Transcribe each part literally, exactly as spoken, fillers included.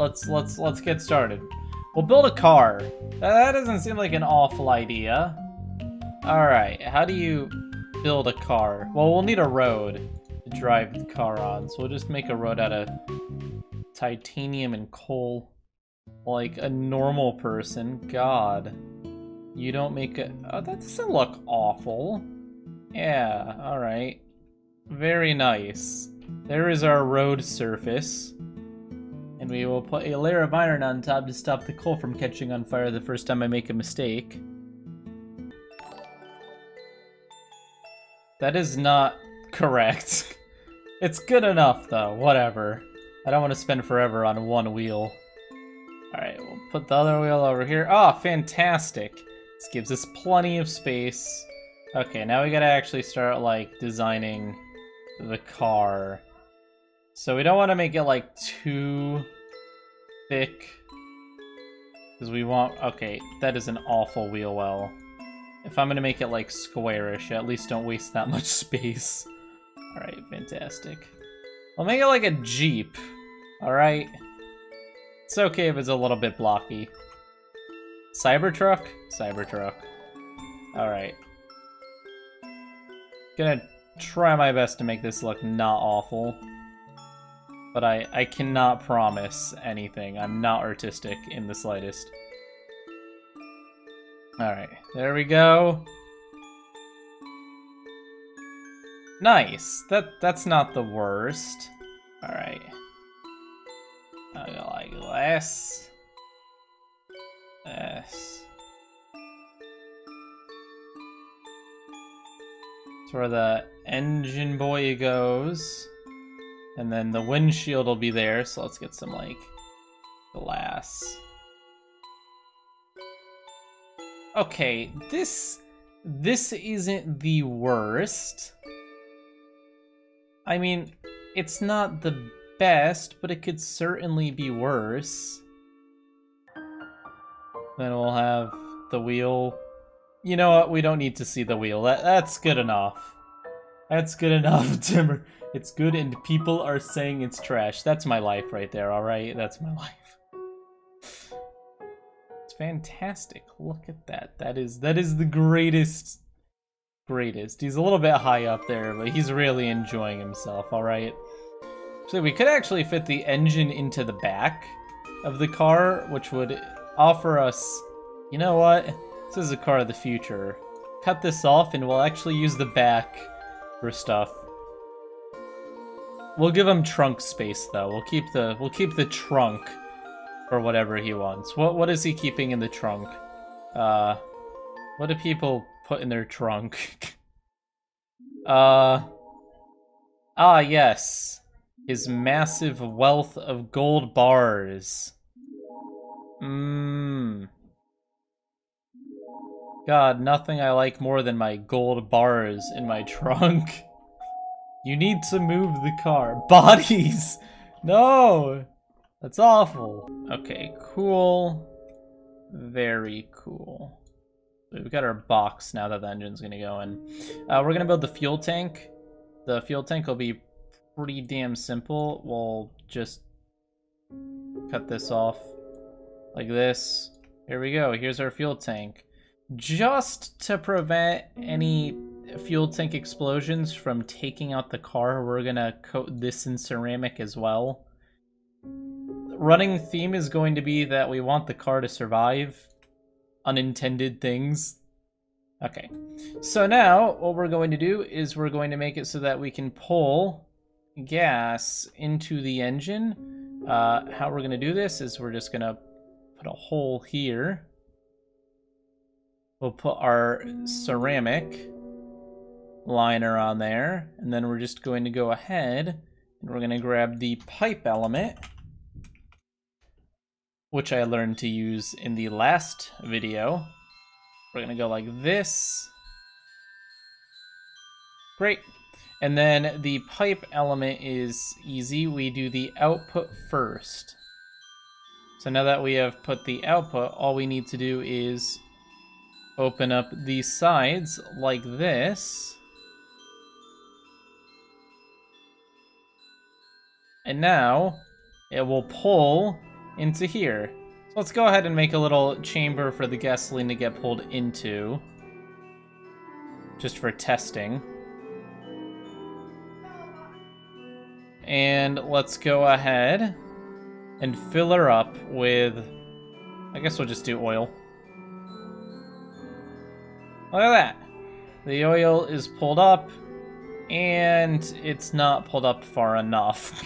Let's let's let's get started. We'll build a car. That doesn't seem like an awful idea. All right, how do you build a car? Well, we'll need a road to drive the car on, so we'll just make a road out of titanium and coal, like a normal person. God, you don't make a. Oh, that doesn't look awful. Yeah. All right. Very nice. There is our road surface. And we will put a layer of iron on top to stop the coal from catching on fire the first time I make a mistake. That is not correct. It's good enough though, whatever. I don't want to spend forever on one wheel. Alright, we'll put the other wheel over here. Ah, oh, fantastic! This gives us plenty of space. Okay, now we gotta actually start, like, designing the car. So we don't want to make it, like, too thick. Because we want... Okay, that is an awful wheel well. If I'm going to make it, like, squarish, at least don't waste that much space. Alright, fantastic. I'll make it like a Jeep. Alright? It's okay if it's a little bit blocky. Cybertruck? Cybertruck. Alright. Gonna try my best to make this look not awful. But I, I cannot promise anything. I'm not artistic in the slightest. Alright, there we go. Nice! That that's not the worst. Alright. I go like this. This. That's where the engine boy goes. And then the windshield will be there, so let's get some, like, glass. Okay, this... this isn't the worst. I mean, it's not the best, but it could certainly be worse. Then we'll have the wheel. You know what? We don't need to see the wheel. That, that's good enough. That's good enough, Timber. It's good and people are saying it's trash. That's my life right there, alright? That's my life. It's fantastic. Look at that. That is that is the greatest. Greatest. He's a little bit high up there, but he's really enjoying himself, alright? So we could actually fit the engine into the back of the car, which would offer us... You know what? This is a car of the future. Cut this off and we'll actually use the back for stuff. We'll give him trunk space though. We'll keep the we'll keep the trunk for whatever he wants. What what is he keeping in the trunk? Uh what do people put in their trunk? uh Ah yes. His massive wealth of gold bars. Mmm. God, nothing I like more than my gold bars in my trunk. You need to move the car. Bodies! No! That's awful. Okay, cool. Very cool. We've got our box now that the engine's gonna go in. Uh, we're gonna build the fuel tank. The fuel tank will be pretty damn simple. We'll just cut this off like this. Here we go. Here's our fuel tank. Just to prevent any fuel tank explosions from taking out the car, we're gonna coat this in ceramic as well. The running theme is going to be that we want the car to survive unintended things. Okay, so now what we're going to do is we're going to make it so that we can pull gas into the engine. Uh, how we're gonna do this is we're just gonna put a hole here. We'll put our ceramic liner on there, and then we're just going to go ahead and we're gonna grab the pipe element, which I learned to use in the last video. We're gonna go like this. Great. And then the pipe element is easy. We do the output first. So now that we have put the output, all we need to do is open up these sides like this. And now it will pull into here. So let's go ahead and make a little chamber for the gasoline to get pulled into, just for testing. And let's go ahead and fill her up with, I guess we'll just do oil. Look at that. The oil is pulled up, and it's not pulled up far enough.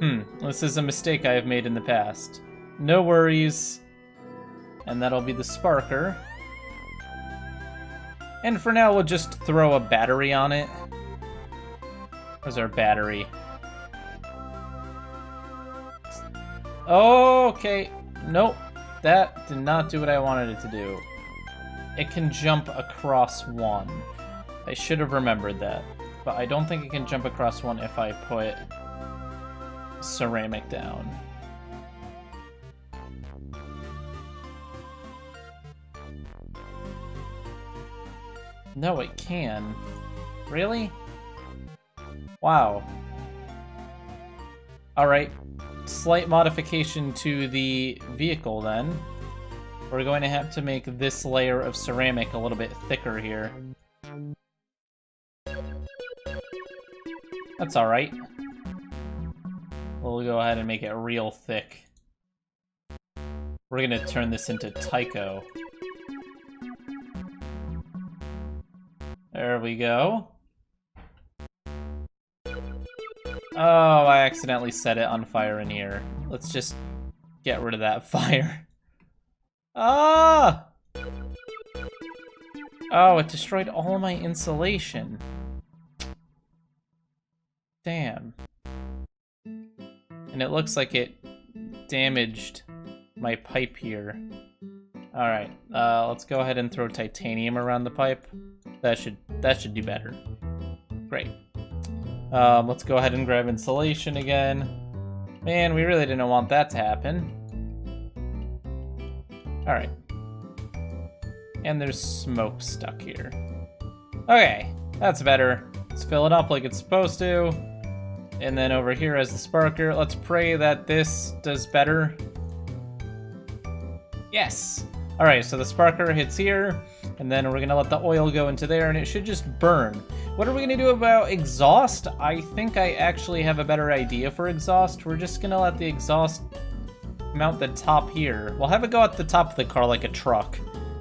Hmm, this is a mistake I have made in the past. No worries. And that'll be the sparker. And for now, we'll just throw a battery on it. Where's our battery? Okay. Nope. That did not do what I wanted it to do. It can jump across one. I should have remembered that. But I don't think it can jump across one if I put ceramic down. No, it can. Really? Wow. Alright. Slight modification to the vehicle, then. We're going to have to make this layer of ceramic a little bit thicker here. That's alright. We'll go ahead and make it real thick. We're going to turn this into Tyco. There we go. Oh, I accidentally set it on fire in here. Let's just get rid of that fire. Ah! Oh, it destroyed all my insulation. Damn. And it looks like it damaged my pipe here. Alright, uh, let's go ahead and throw titanium around the pipe. That should that should do better. Great. Um, let's go ahead and grab insulation again. Man, we really didn't want that to happen. Alright. And there's smoke stuck here. Okay, that's better. Let's fill it up like it's supposed to. And then over here as the sparker, let's pray that this does better. Yes! Alright, so the sparker hits here. And then we're gonna let the oil go into there, and it should just burn. What are we gonna do about exhaust? I think I actually have a better idea for exhaust. We're just gonna let the exhaust mount the top here. We'll have it go at the top of the car like a truck.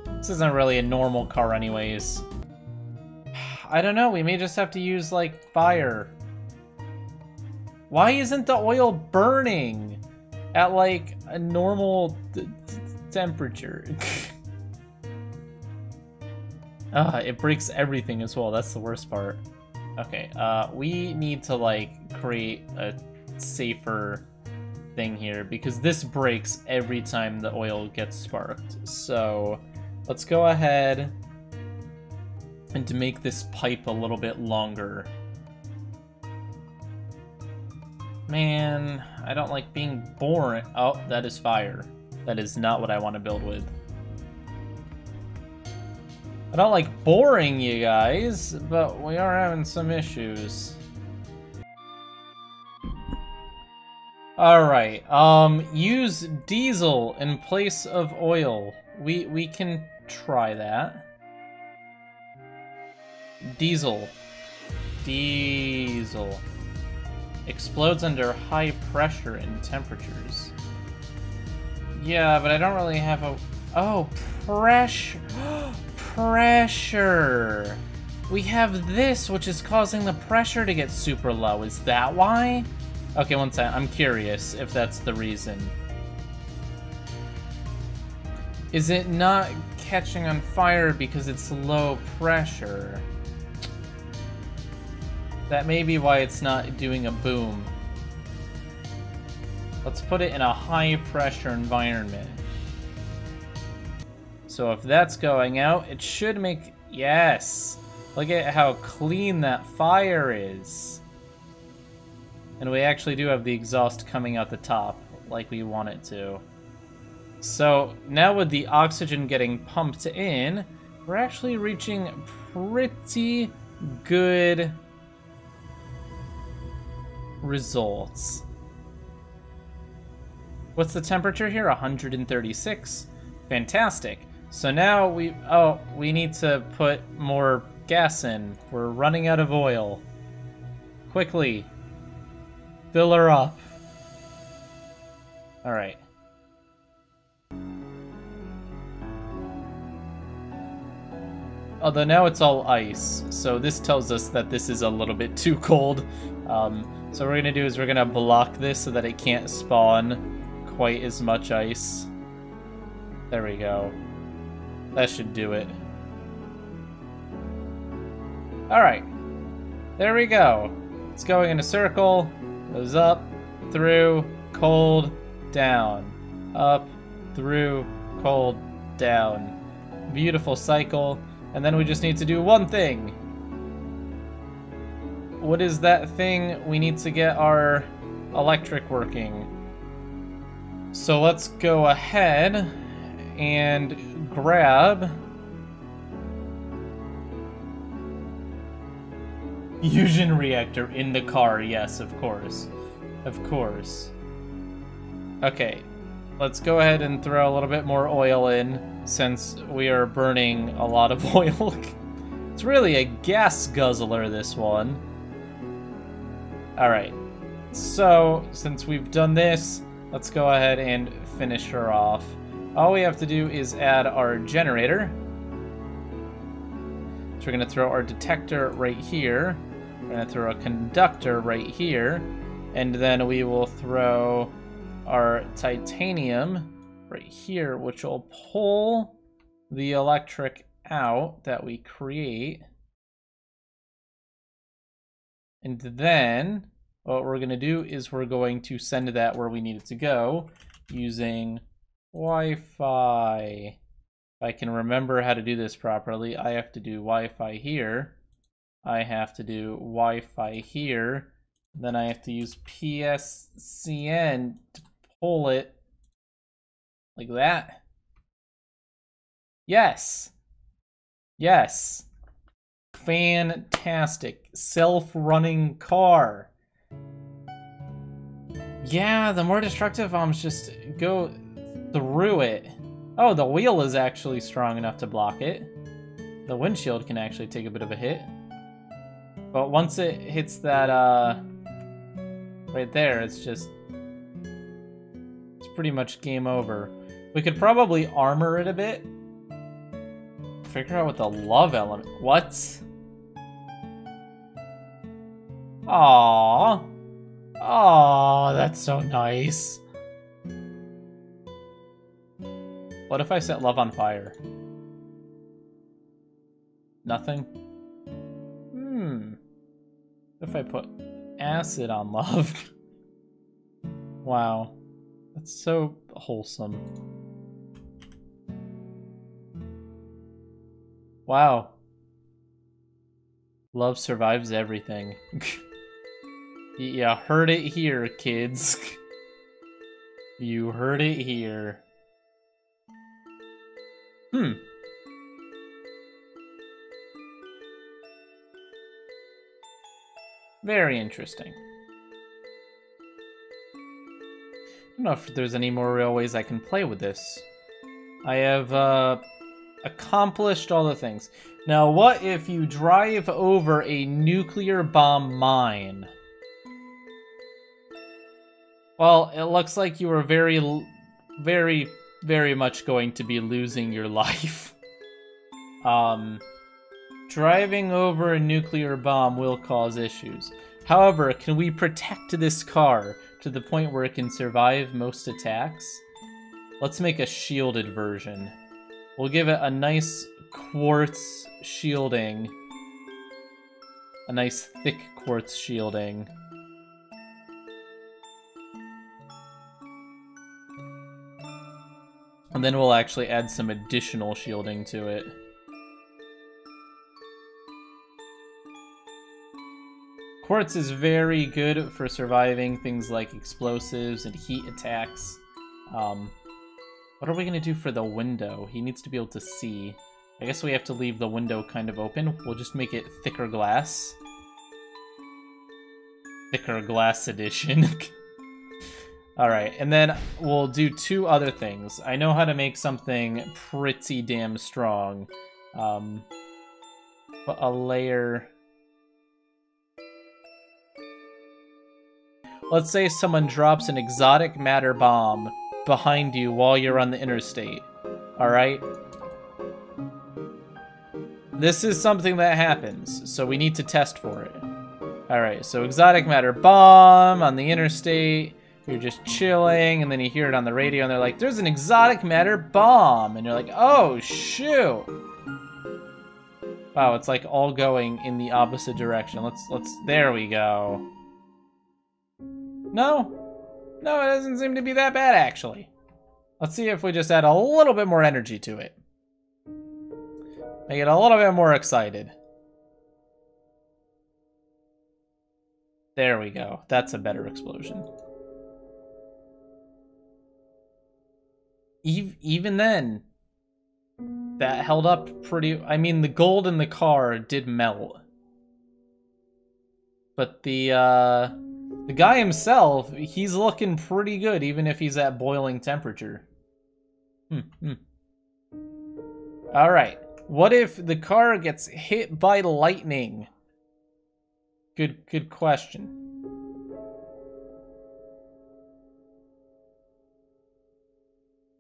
This isn't really a normal car anyways. I don't know, we may just have to use, like, fire. Why isn't the oil burning at, like, a normal t- t- temperature? Ah, it breaks everything as well. That's the worst part. Okay, uh, we need to, like, create a safer thing here, because this breaks every time the oil gets sparked. So, let's go ahead and to make this pipe a little bit longer. Man, I don't like being boring. Oh, that is fire. That is not what I want to build with. I don't like boring you guys, but we are having some issues. Alright, um, use diesel in place of oil. We, we can try that. Diesel. Diesel. Explodes under high pressure and temperatures. Yeah, but I don't really have a... Oh, pressure! Pressure! We have this, which is causing the pressure to get super low. Is that why? Okay, one second. I'm curious if that's the reason. Is it not catching on fire because it's low pressure? That may be why it's not doing a boom. Let's put it in a high pressure environment. So if that's going out, it should make... Yes! Look at how clean that fire is. And we actually do have the exhaust coming out the top, like we want it to. So now with the oxygen getting pumped in, we're actually reaching pretty good results. What's the temperature here? one hundred thirty-six. Fantastic. So now we... Oh, we need to put more gas in. We're running out of oil. Quickly. Fill her up. Alright. Although now it's all ice, so this tells us that this is a little bit too cold. Um, so what we're gonna do is we're gonna block this so that it can't spawn quite as much ice. There we go. That should do it. Alright. There we go. It's going in a circle. Goes up, through, cold, down. Up, through, cold, down. Beautiful cycle. And then we just need to do one thing. What is that thing? We need to get our electric working. So let's go ahead and grab... fusion reactor in the car, yes, of course. Of course. Okay, let's go ahead and throw a little bit more oil in, since we are burning a lot of oil. It's really a gas guzzler, this one. Alright, so since we've done this, let's go ahead and finish her off. All we have to do is add our generator. So we're going to throw our detector right here. We're going to throw a conductor right here. And then we will throw our titanium right here, which will pull the electric out that we create. And then what we're going to do is we're going to send that where we need it to go using Wi-Fi. If I can remember how to do this properly, I have to do Wi-Fi here. I have to do Wi-Fi here. Then I have to use P S C N to pull it. Like that. Yes. Yes. Fantastic. Self-running car. Yeah, the more destructive bombs just go through it. Oh, the wheel is actually strong enough to block it. The windshield can actually take a bit of a hit. But once it hits that, uh, right there, it's just... it's pretty much game over. We could probably armor it a bit. Figure out what the love element... What? Aww. Aww, that's so nice. What if I set love on fire? Nothing? Hmm. What if I put acid on love? Wow. That's so wholesome. Wow. Love survives everything. Yeah, heard it here, kids. You heard it here. Hmm. Very interesting. I don't know if there's any more real ways I can play with this. I have, uh... accomplished all the things. Now, what if you drive over a nuclear bomb mine? Well, it looks like you are very, very, very much going to be losing your life. Um, driving over a nuclear bomb will cause issues. However, can we protect this car to the point where it can survive most attacks? Let's make a shielded version. We'll give it a nice quartz shielding. A nice thick quartz shielding. And then we'll actually add some additional shielding to it. Quartz is very good for surviving things like explosives and heat attacks. Um, What are we gonna do for the window? He needs to be able to see. I guess we have to leave the window kind of open. We'll just make it thicker glass. Thicker glass edition. All right, and then we'll do two other things. I know how to make something pretty damn strong. Um, but a layer... Let's say someone drops an exotic matter bomb behind you while you're on the interstate. All right? This is something that happens, so we need to test for it. All right, so exotic matter bomb on the interstate. You're just chilling, and then you hear it on the radio, and they're like, there's an exotic matter bomb! And you're like, oh, shoot! Wow, it's like all going in the opposite direction. Let's, let's, there we go. No. No, it doesn't seem to be that bad, actually. Let's see if we just add a little bit more energy to it. Make it a little bit more excited. There we go. That's a better explosion. Even then, that held up pretty... I mean, the gold in the car did melt. But the, uh... the guy himself, he's looking pretty good, even if he's at boiling temperature. Hmm, hmm. Alright. What if the car gets hit by lightning? Good, good question.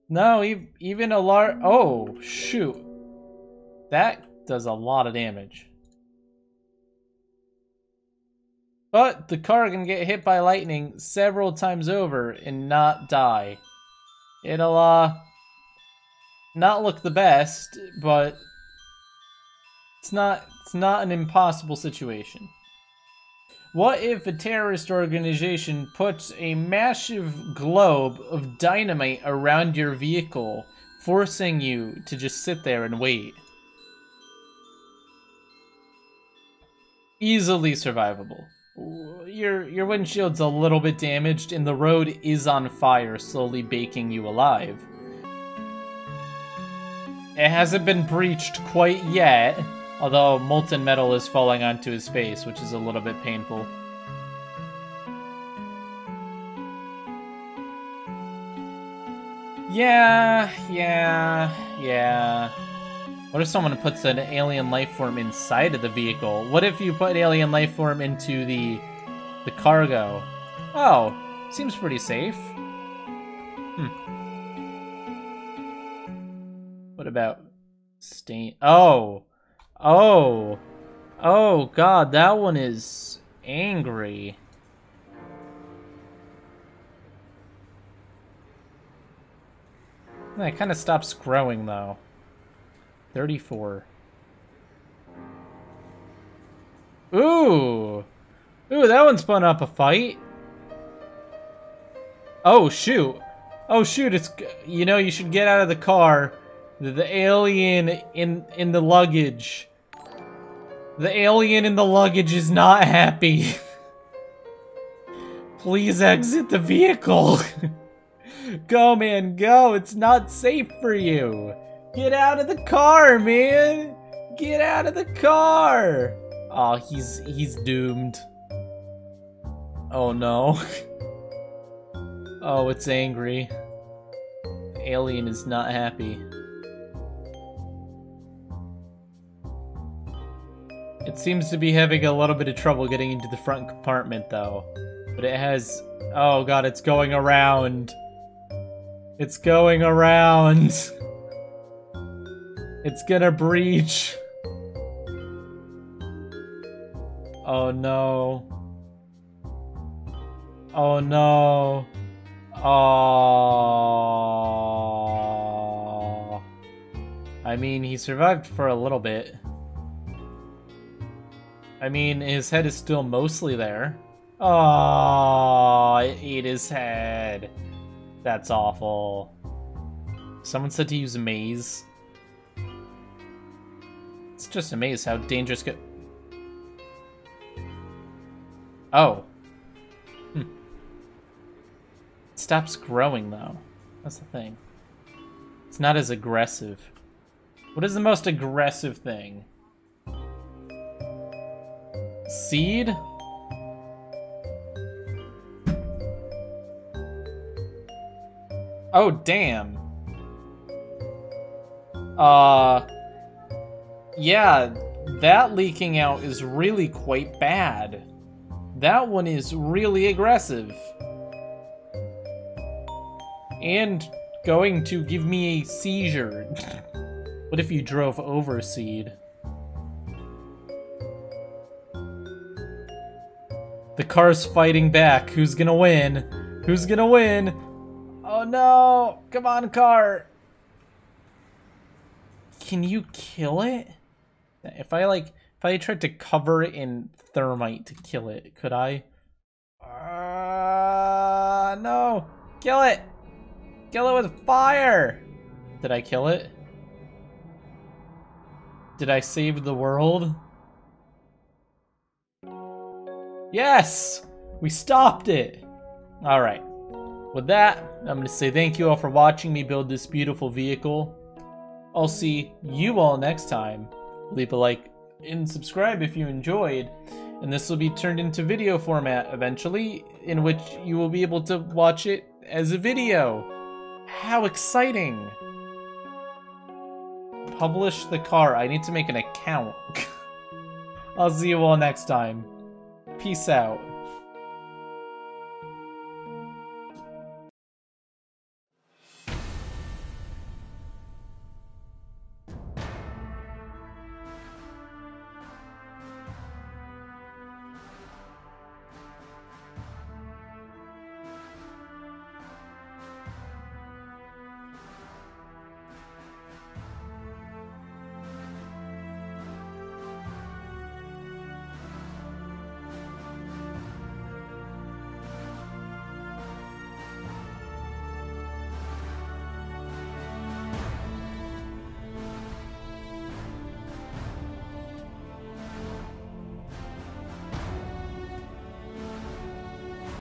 No, even a large... Oh, shoot. That does a lot of damage. But the car can get hit by lightning several times over and not die. It'll, uh... not look the best, but... It's not, it's not an impossible situation. What if a terrorist organization puts a massive globe of dynamite around your vehicle, forcing you to just sit there and wait? Easily survivable. Your, your windshield's a little bit damaged, and the road is on fire, slowly baking you alive. It hasn't been breached quite yet. Although, molten metal is falling onto his face, which is a little bit painful. Yeah, yeah, yeah. What if someone puts an alien life form inside of the vehicle? What if you put an alien life form into the, the cargo? Oh, seems pretty safe. Hmm. What about stain? Oh! Oh, oh god, that one is angry. It kind of stops growing though. thirty-four. Ooh, ooh, that one spun up a fight. Oh shoot, oh shoot! It's you know you should get out of the car. The alien in in the luggage. The alien in the luggage is not happy. Please exit the vehicle. Go, man, go. It's not safe for you. Get out of the car, man. Get out of the car. Oh, he's he's doomed. Oh no. Oh, it's angry. The alien is not happy. It seems to be having a little bit of trouble getting into the front compartment, though. But it has... Oh god, it's going around. It's going around. It's gonna breach. Oh no. Oh no. Oh. I mean, he survived for a little bit. I mean, his head is still mostly there. Oh, it ate his head. That's awful. Someone said to use a maze. It's just a maze how dangerous could... Oh. Hm. It stops growing, though. That's the thing. It's not as aggressive. What is the most aggressive thing? Seed? Oh, damn. Uh, yeah, that leaking out is really quite bad. That one is really aggressive. And going to give me a seizure. What if you drove over Seed? The car's fighting back. Who's gonna win? Who's gonna win? Oh no! Come on, car! Can you kill it? If I like, if I tried to cover it in thermite to kill it, could I? Uh, no! Kill it! Kill it with fire! Did I kill it? Did I save the world? Yes! We stopped it! Alright. With that, I'm gonna say thank you all for watching me build this beautiful vehicle. I'll see you all next time. Leave a like and subscribe if you enjoyed. And this will be turned into video format eventually, in which you will be able to watch it as a video. How exciting! Publish the car. I need to make an account. I'll see you all next time. Peace out.